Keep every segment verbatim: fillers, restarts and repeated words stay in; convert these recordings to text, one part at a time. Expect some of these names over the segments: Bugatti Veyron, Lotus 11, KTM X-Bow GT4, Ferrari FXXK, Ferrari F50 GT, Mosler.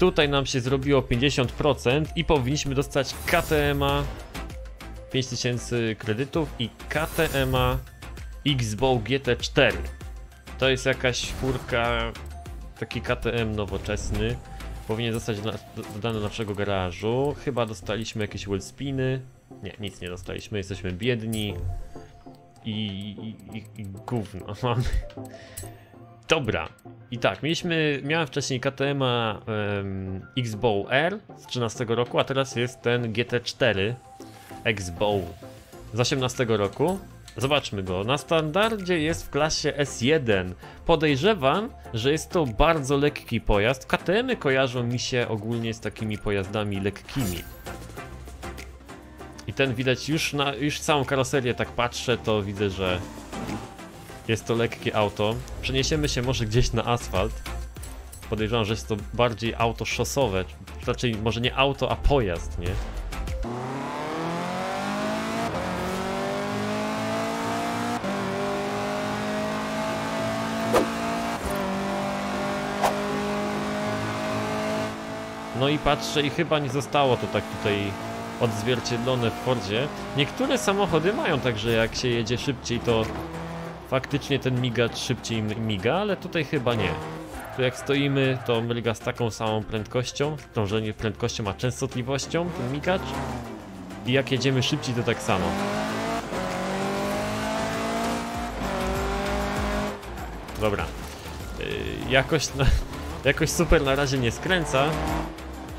Tutaj nam się zrobiło pięćdziesiąt procent i powinniśmy dostać K T M-a pięć tysięcy kredytów i K T M-a X-Bow G T cztery. To jest jakaś furka, taki K T M nowoczesny. Powinien zostać dodany do naszego garażu. Chyba dostaliśmy jakieś wellspiny. Nie, nic nie dostaliśmy, jesteśmy biedni. I, i, i, i gówno mamy. Dobra, i tak, mieliśmy, miałem wcześniej K T M-a um, X-Bow R z trzynaście roku, a teraz jest ten G T cztery X-Bow z osiemnastego roku. Zobaczmy go, na standardzie jest w klasie S jeden. Podejrzewam, że jest to bardzo lekki pojazd. K T M-y kojarzą mi się ogólnie z takimi pojazdami lekkimi. I ten widać już na już całą karoserię, tak patrzę, to widzę, że jest to lekkie auto. Przeniesiemy się może gdzieś na asfalt. Podejrzewam, że jest to bardziej auto szosowe. Raczej może nie auto, a pojazd, nie? No i patrzę i chyba nie zostało to tak tutaj odzwierciedlone w Fordzie. Niektóre samochody mają tak, że jak się jedzie szybciej, to faktycznie ten migacz szybciej miga, ale tutaj chyba nie. Tu jak stoimy, to miga z taką samą prędkością, dążenie prędkością, a częstotliwością ten migacz. I jak jedziemy szybciej, to tak samo. Dobra. Yy, jakoś, na, jakoś super na razie nie skręca.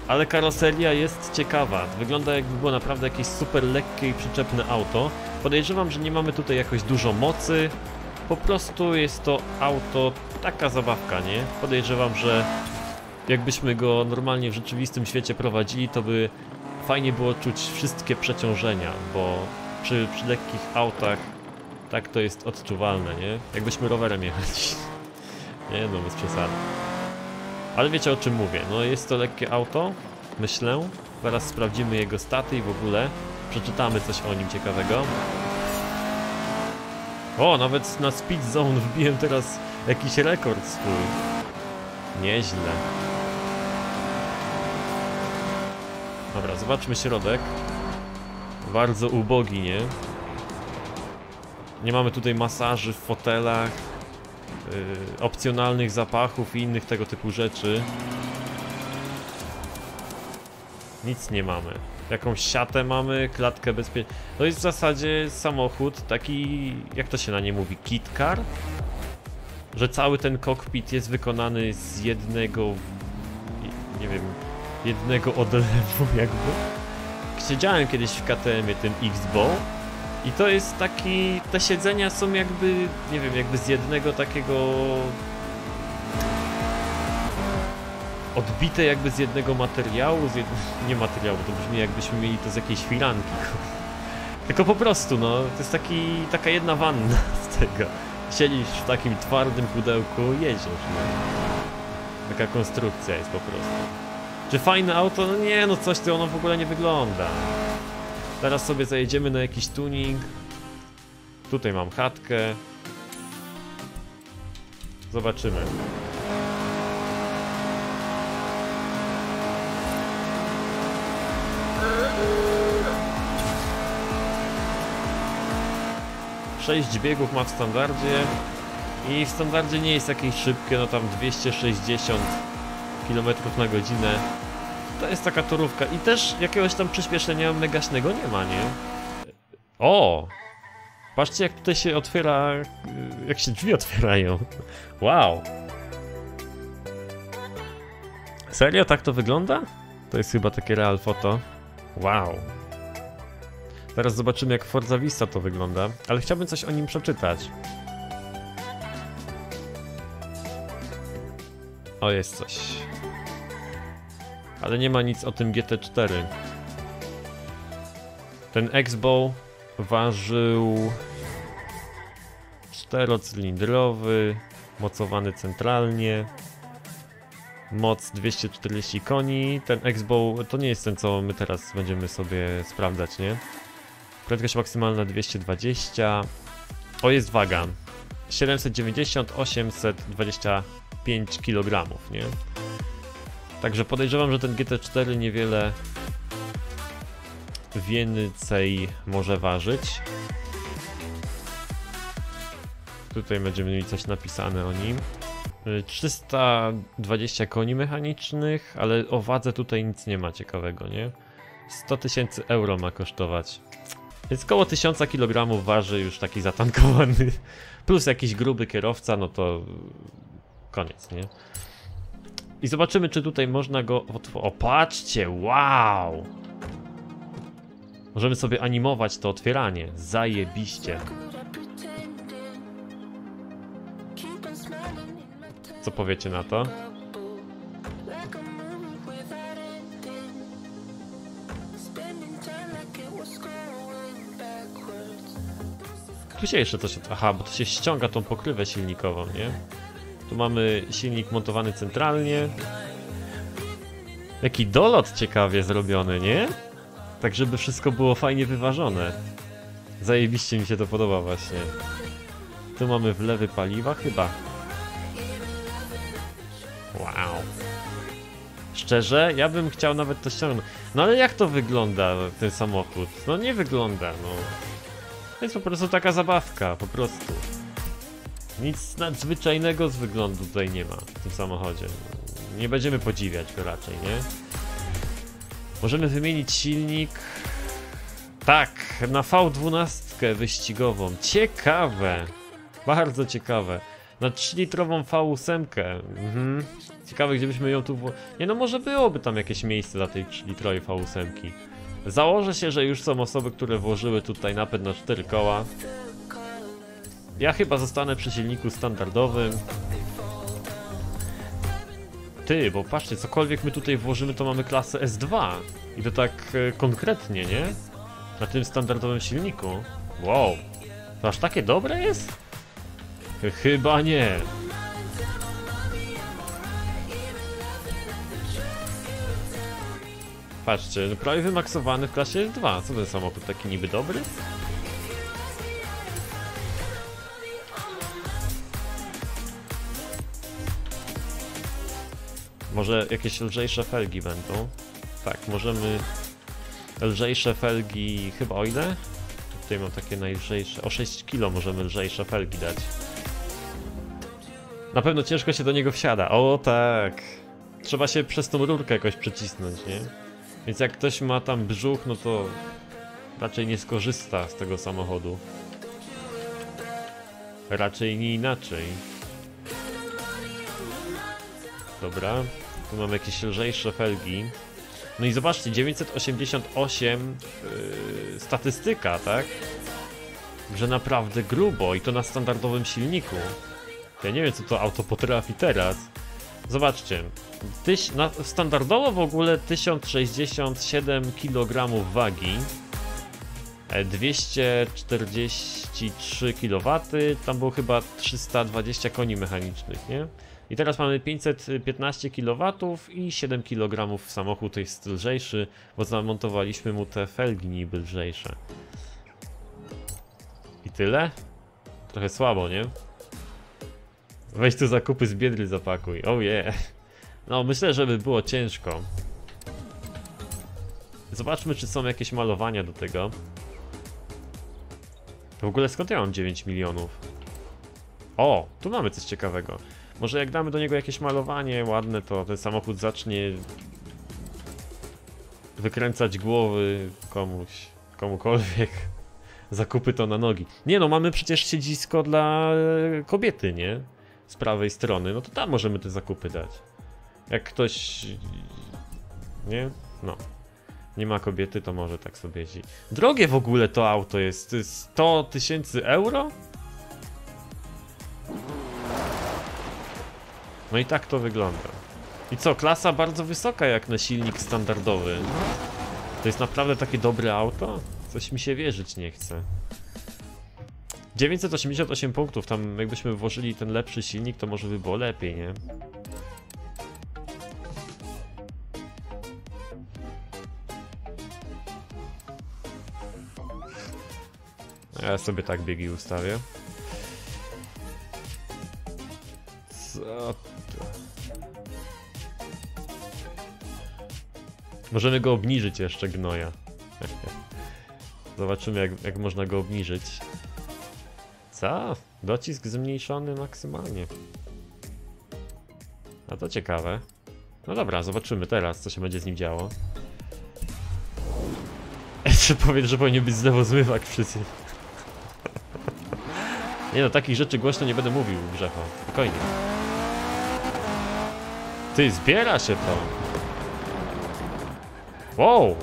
Ale karoseria jest ciekawa, wygląda jakby było naprawdę jakieś super lekkie i przyczepne auto. Podejrzewam, że nie mamy tutaj jakoś dużo mocy. Po prostu jest to auto, taka zabawka, nie? Podejrzewam, że jakbyśmy go normalnie w rzeczywistym świecie prowadzili, to by fajnie było czuć wszystkie przeciążenia, bo przy, przy lekkich autach tak to jest odczuwalne, nie? Jakbyśmy rowerem jechać. Nie no, bez przesady. Ale wiecie, o czym mówię, no jest to lekkie auto, myślę. Zaraz sprawdzimy jego staty i w ogóle przeczytamy coś o nim ciekawego. O, nawet na Speed Zone wbiłem teraz jakiś rekord swój. Nieźle. Dobra, zobaczmy środek. Bardzo ubogi, nie? Nie mamy tutaj masaży w fotelach, opcjonalnych zapachów i innych tego typu rzeczy. Nic nie mamy. Jakąś siatę mamy, klatkę bezpieczną. To jest w zasadzie samochód taki, jak to się na nie mówi, kit car? Że cały ten kokpit jest wykonany z jednego, nie wiem, jednego odlewu jakby. Siedziałem kiedyś w K T M-ie tym X-Bow. I to jest taki, te siedzenia są jakby, nie wiem, jakby z jednego takiego, odbite jakby z jednego materiału, z jed... nie materiału, to brzmi jakbyśmy mieli to z jakiejś firanki, tylko po prostu, no, to jest taki, taka jedna wanna z tego, siedzisz w takim twardym pudełku, jedziesz, no. Taka konstrukcja jest po prostu. Czy fajne auto? No nie, no coś, to ono w ogóle nie wygląda. Teraz sobie zajedziemy na jakiś tuning. Tutaj mam chatkę. Zobaczymy. sześć biegów ma w standardzie. I w standardzie nie jest jakieś szybkie, no tam dwieście sześćdziesiąt kilometrów na godzinę. To jest taka torówka i też jakiegoś tam przyspieszenia megaśnego nie ma, nie? O! Patrzcie, jak tutaj się otwiera, jak się drzwi otwierają. Wow! Serio? Tak to wygląda? To jest chyba takie real foto. Wow! Teraz zobaczymy, jak Forza Vista to wygląda, ale chciałbym coś o nim przeczytać. O, jest coś. Ale nie ma nic o tym G T cztery. Ten X-Bow ważył czterocylindrowy, mocowany centralnie, moc dwieście czterdzieści koni. Ten X-Bow to nie jest ten, co my teraz będziemy sobie sprawdzać, nie? Prędkość maksymalna dwieście dwadzieścia. O, jest waga siedemset dziewięćdziesiąt do osiemset dwadzieścia pięć kilogramów, nie? Także podejrzewam, że ten G T cztery niewiele więcej może ważyć. Tutaj będziemy mieli coś napisane o nim. trzysta dwadzieścia koni mechanicznych, ale o wadze tutaj nic nie ma ciekawego, nie? sto tysięcy euro ma kosztować. Więc koło tysiąc kilogramów waży już taki zatankowany. Plus jakiś gruby kierowca, no to koniec, nie? I zobaczymy, czy tutaj można go otworzyć. O, patrzcie, wow! Możemy sobie animować to otwieranie. Zajebiście. Co powiecie na to? Tu się jeszcze coś... Aha, bo to się ściąga tą pokrywę silnikową, nie? Tu mamy silnik montowany centralnie. Jaki dolot ciekawie zrobiony, nie? Tak, żeby wszystko było fajnie wyważone. Zajebiście mi się to podoba właśnie. Tu mamy wlewy paliwa chyba. Wow. Szczerze, ja bym chciał nawet to ściągnąć. No ale jak to wygląda, ten samochód? No nie wygląda, no. To jest po prostu taka zabawka, po prostu. Nic nadzwyczajnego z wyglądu tutaj nie ma w tym samochodzie. Nie będziemy podziwiać go raczej, nie? Możemy wymienić silnik... Tak, na V dwanaście wyścigową. Ciekawe! Bardzo ciekawe. Na trzylitrową V osiem. Mhm. Ciekawe, gdybyśmy ją tu... Wło... Nie no, może byłoby tam jakieś miejsce dla tej trzylitrowej V osiem. Założę się, że już są osoby, które włożyły tutaj napęd na cztery koła. Ja chyba zostanę przy silniku standardowym. Ty, bo patrzcie, cokolwiek my tutaj włożymy, to mamy klasę S dwa. I to tak e, konkretnie, nie? Na tym standardowym silniku. Wow. To aż takie dobre jest? Chyba nie. Patrzcie, no prawie wymaksowany w klasie S dwa. Co ten samochód, taki niby dobry? Może jakieś lżejsze felgi będą? Tak, możemy... Lżejsze felgi... Chyba o ile? Tutaj mam takie najlżejsze... O sześć kilo możemy lżejsze felgi dać. Na pewno ciężko się do niego wsiada. O tak! Trzeba się przez tą rurkę jakoś przycisnąć, nie? Więc jak ktoś ma tam brzuch, no to... Raczej nie skorzysta z tego samochodu. Raczej nie inaczej. Dobra. Tu mamy jakieś lżejsze felgi. No i zobaczcie, dziewięćset osiemdziesiąt osiem yy, statystyka, tak? Że naprawdę grubo i to na standardowym silniku. Ja nie wiem, co to auto potrafi teraz. Zobaczcie, tyś, na, standardowo w ogóle tysiąc sześćdziesiąt siedem kilogramów wagi, dwieście czterdzieści trzy kilowatogodziny, tam było chyba trzysta dwadzieścia koni mechanicznych, nie? I teraz mamy pięćset piętnaście kilowatów i siedem kilogramów samochód jest lżejszy, bo zamontowaliśmy mu te felgi niby lżejsze. I tyle? Trochę słabo, nie? Weź tu zakupy z Biedry zapakuj, oh yeah. No myślę, żeby było ciężko. Zobaczmy, czy są jakieś malowania do tego. W ogóle skąd ja mam dziewięć milionów? O, tu mamy coś ciekawego. Może jak damy do niego jakieś malowanie ładne, to ten samochód zacznie wykręcać głowy komuś, komukolwiek. Zakupy to na nogi. Nie no, mamy przecież siedzisko dla kobiety, nie? Z prawej strony, no to tam możemy te zakupy dać. Jak ktoś... Nie? No. Nie ma kobiety, to może tak sobie jeździ. Drogie w ogóle to auto jest. sto tysięcy euro? No i tak to wygląda. I co, klasa bardzo wysoka jak na silnik standardowy. To jest naprawdę takie dobre auto? Coś mi się wierzyć nie chce. dziewięćset osiemdziesiąt osiem punktów, tam jakbyśmy włożyli ten lepszy silnik, to może by było lepiej, nie? Ja sobie tak biegi ustawię. Co to? Możemy go obniżyć jeszcze, gnoja. Zobaczymy, jak, jak można go obniżyć. Co? Docisk zmniejszony maksymalnie. A to ciekawe. No dobra, zobaczymy teraz, co się będzie z nim działo. Jeszcze powiem, że powinien być znowu zmywak wszyscy. Nie no, takich rzeczy głośno nie będę mówił, Grzecho. Spokojnie. Ty, zbiera się to. Wow!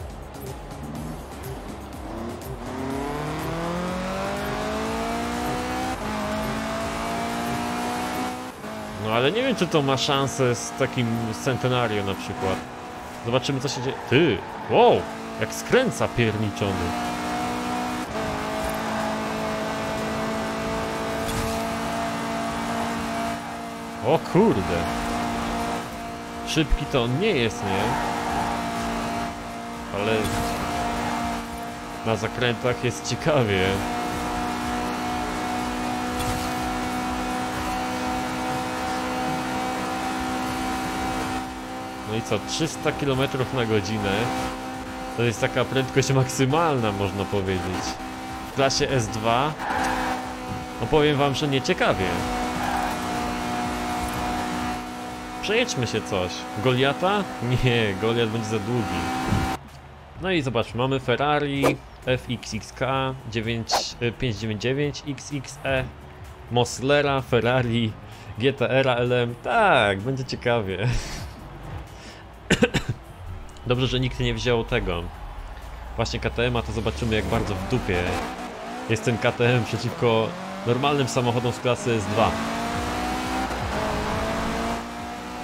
No ale nie wiem, czy to ma szansę z takim centenario na przykład. Zobaczymy, co się dzieje. Ty! Wow! Jak skręca pierniczony. O kurde. Szybki to on nie jest, nie? Ale na zakrętach jest ciekawie. No i co, trzysta kilometrów na godzinę. To jest taka prędkość maksymalna, można powiedzieć. W klasie S dwa opowiem wam, że nie ciekawie. Przejedźmy się coś. Goliata? Nie, Goliat będzie za długi. No i zobaczmy, mamy Ferrari F X X K dziewięć pięć dziewięć dziewięć X X E, Moslera, Ferrari G T R L M. Tak, będzie ciekawie. Dobrze, że nikt nie wziął tego właśnie K T M-a, to zobaczymy, jak bardzo w dupie jest ten K T M przeciwko normalnym samochodom z klasy S dwa.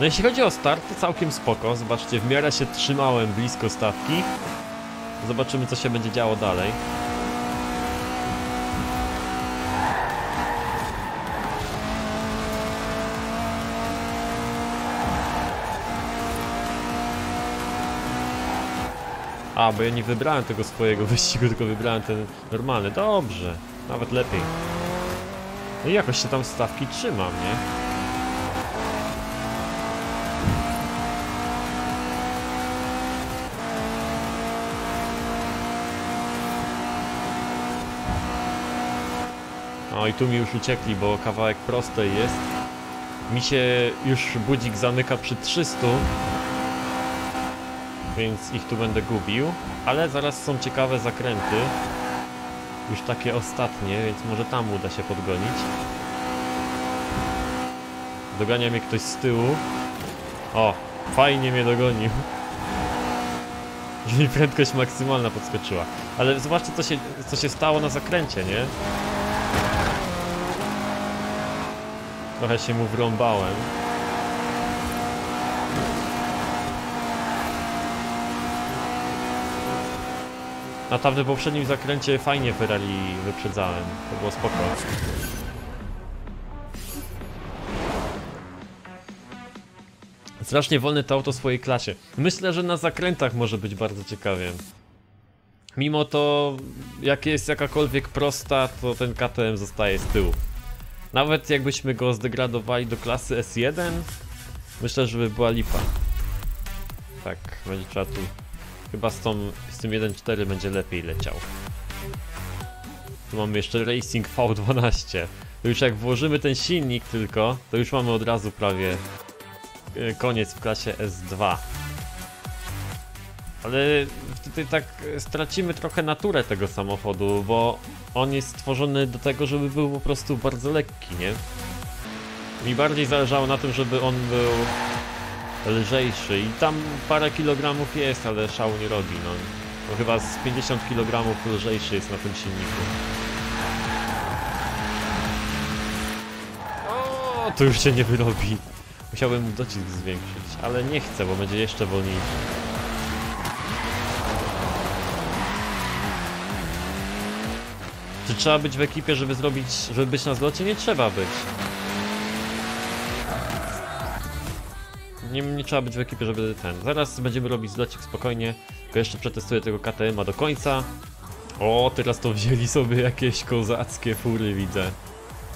No jeśli chodzi o start, to całkiem spoko. Zobaczcie, w miarę się trzymałem blisko stawki. Zobaczymy, co się będzie działo dalej. A, bo ja nie wybrałem tego swojego wyścigu, tylko wybrałem ten normalny. Dobrze, nawet lepiej. No i jakoś się tam stawki trzymam, nie? O, i tu mi już uciekli, bo kawałek prostej jest. Mi się już budzik zamyka przy trzystu. Więc ich tu będę gubił, ale zaraz są ciekawe zakręty, już takie ostatnie, więc może tam uda się podgonić. Dogania mnie ktoś z tyłu. O, fajnie mnie dogonił. I prędkość maksymalna podskoczyła. Ale zobaczcie, co się, co się stało na zakręcie, nie? Trochę się mu wrąbałem. Na tamtym poprzednim zakręcie fajnie Ferrari wyprzedzałem, to było spoko. Strasznie wolne to auto w swojej klasie. Myślę, że na zakrętach może być bardzo ciekawie. Mimo to, jak jest jakakolwiek prosta, to ten K T M zostaje z tyłu. Nawet jakbyśmy go zdegradowali do klasy S jeden, myślę, że by była lipa. Tak, będzie trzeba tu... Chyba z, tą, z tym jeden cztery będzie lepiej leciał. Tu mamy jeszcze Racing V dwanaście. To już jak włożymy ten silnik tylko, to już mamy od razu prawie koniec w klasie S dwa. Ale wtedy tak stracimy trochę naturę tego samochodu, bo on jest stworzony do tego, żeby był po prostu bardzo lekki, nie? Mi bardziej zależało na tym, żeby on był... lżejszy i tam parę kilogramów jest, ale szału nie robi, no. To chyba z pięćdziesiąt kilogramów lżejszy jest na tym silniku. O, to już się nie wyrobi. Musiałbym docisk zwiększyć, ale nie chcę, bo będzie jeszcze wolniejszy. Czy trzeba być w ekipie, żeby zrobić, żeby być na zlocie? Nie trzeba być. Nie, nie trzeba być w ekipie, żeby ten... Zaraz będziemy robić zlocik spokojnie. Tylko jeszcze przetestuję tego K T M-a do końca. O, teraz to wzięli sobie jakieś kozackie fury, widzę.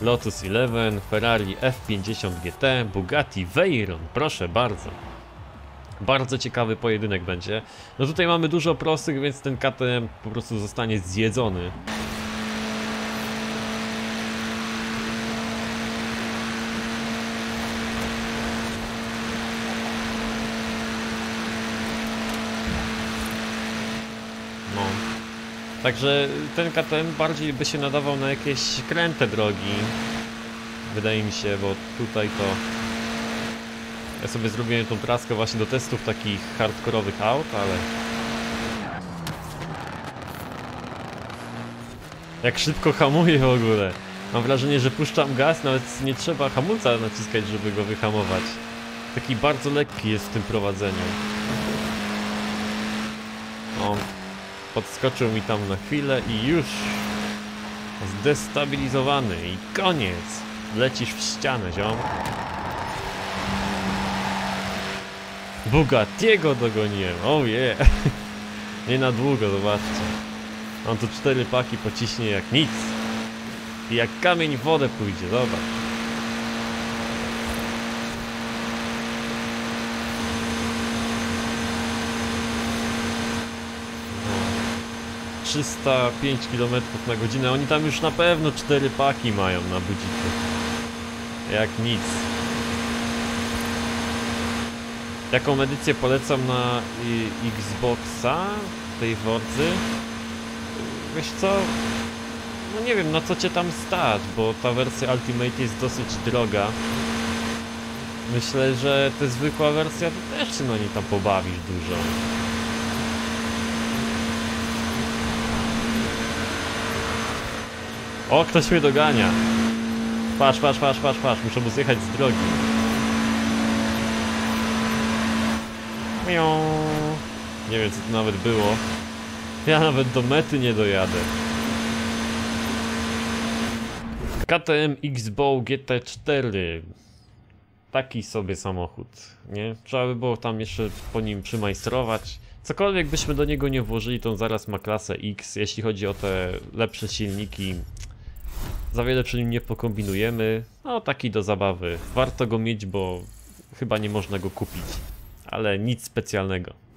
Lotus jedenaście, Ferrari F pięćdziesiąt G T, Bugatti Veyron, proszę bardzo. Bardzo ciekawy pojedynek będzie. No tutaj mamy dużo prostych, więc ten K T M po prostu zostanie zjedzony. No. Także ten K T M bardziej by się nadawał na jakieś kręte drogi. Wydaje mi się, bo tutaj to... Ja sobie zrobiłem tą traskę właśnie do testów takich hardkorowych aut, ale... Jak szybko hamuję w ogóle. Mam wrażenie, że puszczam gaz, nawet nie trzeba hamulca naciskać, żeby go wyhamować. Taki bardzo lekki jest w tym prowadzeniu. O, podskoczył mi tam na chwilę i już... Zdestabilizowany i koniec! Lecisz w ścianę, ziom. Bugattiego dogoniłem, oh yeah. Nie na długo, zobaczcie. On tu cztery paki pociśnie jak nic. I jak kamień w wodę pójdzie, zobacz. trzysta pięć kilometrów na godzinę, oni tam już na pewno cztery paki mają na budziku. Jak nic. Jaką edycję polecam na Xboxa, tej Wordzy? Wiesz co? No nie wiem, na co cię tam stać, bo ta wersja Ultimate jest dosyć droga. Myślę, że ta zwykła wersja to też się na niej tam pobawisz dużo. O, ktoś mnie dogania. Patrz, patrz, patrz, patrz, patrz, muszę mu zjechać z drogi. Nie wiem, co to nawet było. Ja nawet do mety nie dojadę. K T M X-Bow G T cztery. Taki sobie samochód, nie? Trzeba by było tam jeszcze po nim przymajstrować. Cokolwiek byśmy do niego nie włożyli, to on zaraz ma klasę X. Jeśli chodzi o te lepsze silniki, za wiele przy nim nie pokombinujemy. No taki do zabawy. Warto go mieć, bo chyba nie można go kupić. Ale nic specjalnego.